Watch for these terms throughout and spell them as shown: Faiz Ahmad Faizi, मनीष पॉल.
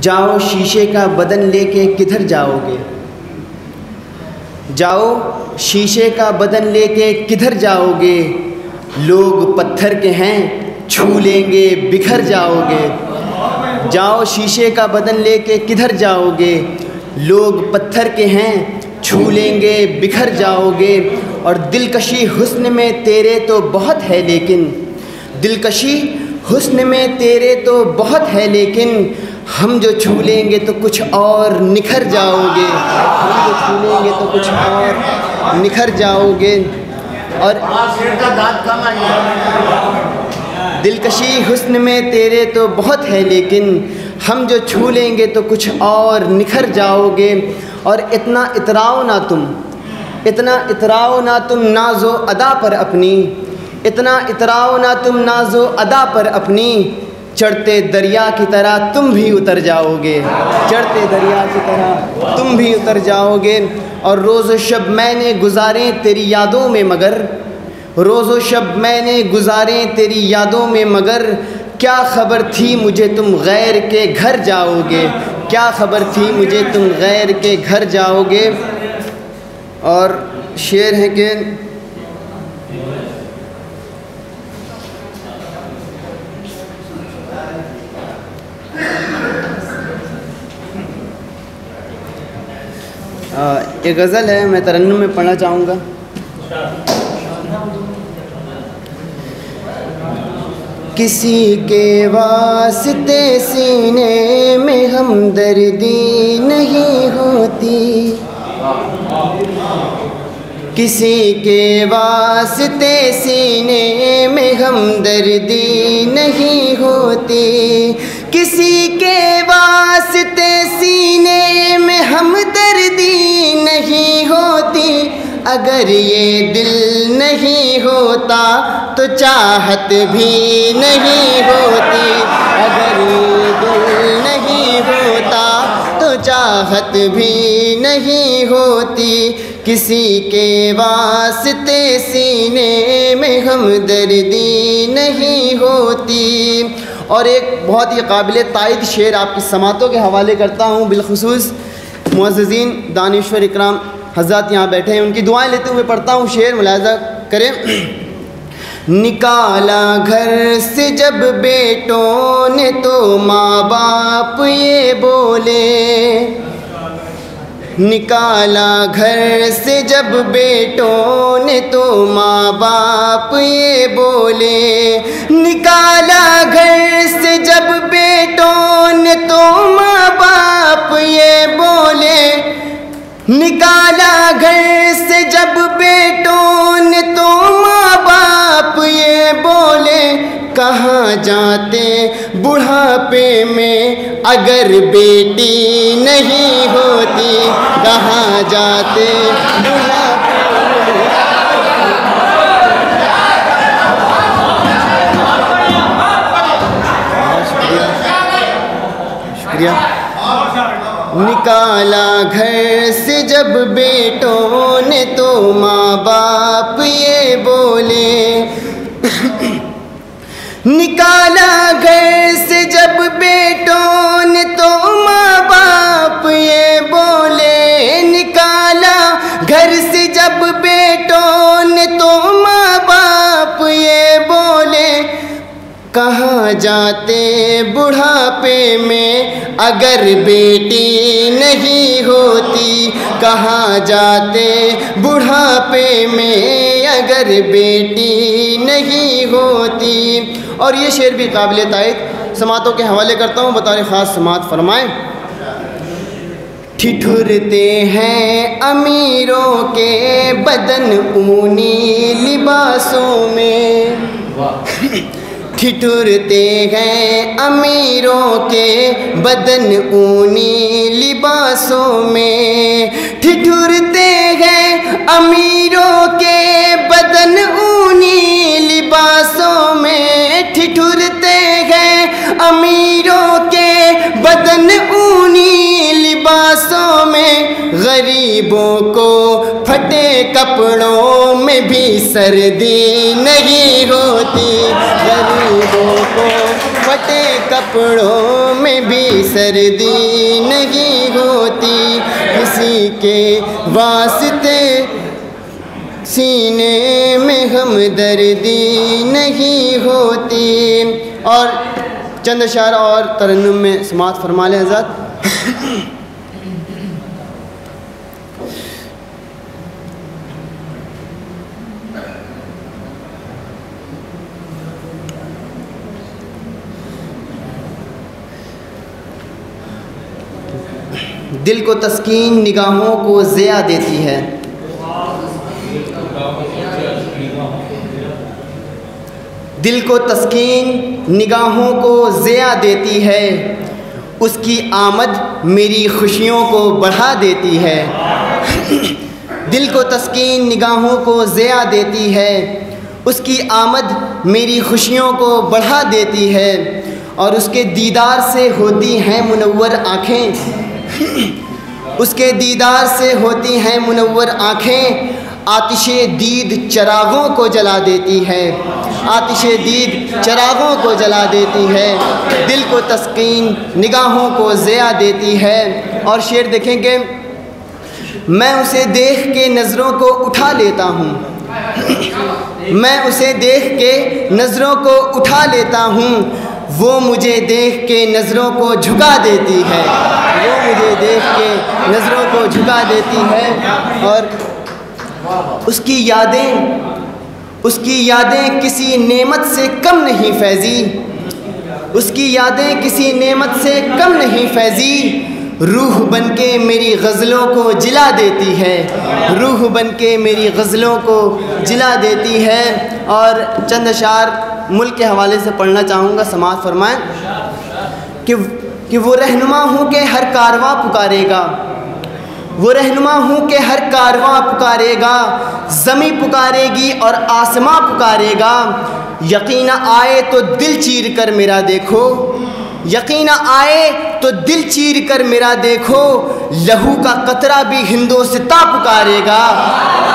जाओ शीशे का बदन लेके किधर जाओगे, जाओ शीशे का बदन लेके किधर जाओगे, लोग पत्थर के हैं छू लेंगे बिखर जाओगे। जाओ शीशे का बदन लेके किधर जाओगे, लोग पत्थर के हैं छू लेंगे बिखर जाओगे। और दिलकशी हुस्न में तेरे तो बहुत है लेकिन, दिलकशी हुस्न में तेरे तो बहुत है लेकिन, हम जो छू लेंगे तो कुछ और निखर जाओगे, हम जो छू लेंगे तो कुछ और निखर जाओगे। और दिलकशी हुस्न में तेरे तो बहुत है लेकिन, हम जो छू लेंगे तो कुछ और निखर जाओगे। और इतना इतराओ ना तुम, इतना इतराओ ना तुम नाज़ो अदा पर अपनी, इतना इतराओ ना तुम नाज़ो अदा पर अपनी, चढ़ते दरिया की तरह तुम भी उतर जाओगे, चढ़ते दरिया की तरह तुम भी उतर जाओगे। और रोज़ो शब मैंने गुजारे तेरी यादों में मगर, रोज़ो शब मैंने गुजारे तेरी यादों में मगर, क्या खबर थी मुझे तुम गैर के घर जाओगे, क्या खबर थी मुझे तुम गैर के घर जाओगे। और शेर है कि एक गज़ल है, मैं तरन्नुम में पढ़ना चाहूँगा। किसी के वास्ते सीने में हमदर्दी नहीं होती, किसी के वास्ते सीने में हमदर्दी नहीं होती, किसी के वास्ते सीने में हमदर्दी नहीं होती, अगर ये दिल नहीं होता तो चाहत भी नहीं होती, अगर ये दिल नहीं होता तो चाहत भी नहीं होती, किसी के वास्ते सीने में हमदर्दी नहीं होती। और एक बहुत ही काबिल तायद शेर आपकी समातों के हवाले करता हूँ, बिलखुसूस मुअज़्ज़ज़ीन दानिश्वर इकराम हज़रात यहाँ बैठे हैं, उनकी दुआएं लेते हुए पढ़ता हूँ शेर, मुलाहिज़ा करें। निकाला घर से जब बेटों ने तो माँ बाप ये बोले, निकाला घर से जब बेटों ने तो माँ बाप ये बोले, निकाला घर से जब बेटों ने तो माँ बाप ये बोले, निकाला घर से जब बेटों ने तो माँ बाप ये बोले, कहाँ जाते बुढ़ापे में अगर बेटी नहीं होती, कहाँ जाते बुढ़ापे में शुक्रिया। निकाला घर से जब बेटों ने तो माँ बाप ये बोले, निकाला घर से जब बेटों ने तो माँ बाप ये बोले, निकाला घर से जब बेटों ने तो माँ बाप ये बोले, कहाँ जाते बुढ़ापे में अगर बेटी नहीं होती, कहाँ जाते बुढ़ापे में अगर बेटी नहीं होती। और ये शेर भी काबिल तायद समातों के हवाले करता हूँ, बतौर ख़ास समात फरमाएँ। ठिठुरते हैं अमीरों के बदन ऊनी लिबासों में, ठिठुरते हैं अमीरों के बदन ऊनी लिबासों में, ठिठुरते हैं अमीरों के बदन ऊनी लिबासों में, ठिठुरते हैं अमीरों के बदन ऊनी लिबासों में, गरीबों को फटे कपड़ों में भी सर्दी नहीं होती, गरीबों को फटे कपड़ों में भी सर्दी नहीं होती, किसी के वास्ते सीने में हमदर्दी नहीं होती। और चंद अशार और तरन्नुम में समात फरमा लें हज़रत। दिल को तस्कीन निगाहों को ज़िया देती है, दिल को तस्कीन निगाहों को ज़िया देती है, उसकी आमद मेरी खुशियों को बढ़ा देती है। दिल को तस्कीन निगाहों को ज़िया देती है, उसकी आमद मेरी खुशियों को बढ़ा देती है, और उसके दीदार से होती हैं मुनव्वर आँखें, उसके दीदार से होती हैं मुनव्वर आँखें, आतिशे दीद चरागों को जला देती है, आतिशे दीद चरागों को जला देती है, दिल को तस्कीन निगाहों को ज़िया देती है। और शेर देखेंगे, मैं उसे देख के नज़रों को उठा लेता हूँ, मैं उसे देख के नज़रों को उठा लेता हूँ, वो मुझे देख के नज़रों को झुका देती है, वो मुझे देख के नज़रों को झुका देती है। और उसकी यादें किसी नेमत से कम नहीं फैज़ी, उसकी यादें किसी नेमत से कम नहीं फैज़ी, रूह बनके मेरी गज़लों को जिला देती है, रूह बनके मेरी गज़लों को जिला देती है। और चंद अशार मुल्क के हवाले से पढ़ना चाहूँगा, समाअत फरमाएं कि वो रहनुमा हूँ के हर कारवां पुकारेगा, वो रहनुमा हूँ के हर कारवां पुकारेगा, ज़मी पुकारेगी और आसमां पुकारेगा, यकीन आए तो दिल चीर कर मेरा देखो, यकीन आए तो दिल चीर कर मेरा देखो, लहू का कतरा भी हिंदुस्तां पुकारेगा,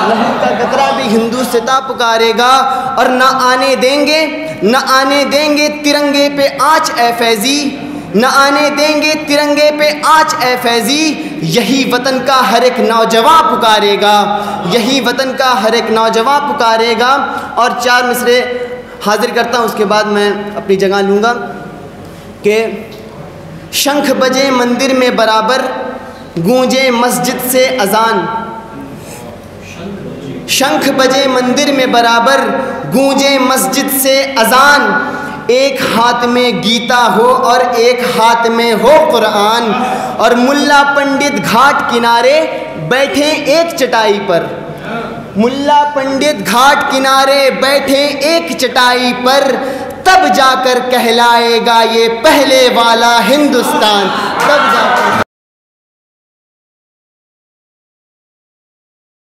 लहू का कतरा भी हिंदुस्तां पुकारेगा, और ना आने देंगे, ना आने देंगे तिरंगे पे आँच ए फैज़ी, ना आने देंगे तिरंगे पे आँच ए फैज़ी, यही वतन का हर एक नौजवान पुकारेगा, यही वतन का हर एक नौजवान पुकारेगा। और चार मिसरे हाजिर करता हूँ, उसके बाद मैं अपनी जगह लूँगा। के शंख बजे मंदिर में बराबर, गूंजे मस्जिद से अजान, शंख बजे मंदिर में बराबर, गूंजे मस्जिद से अजान, एक हाथ में गीता हो और एक हाथ में हो कुरान, और मुल्ला पंडित घाट किनारे बैठे एक चटाई पर, मुल्ला पंडित घाट किनारे बैठे एक चटाई पर, तब जाकर कहलाएगा ये पहले वाला हिंदुस्तान, तब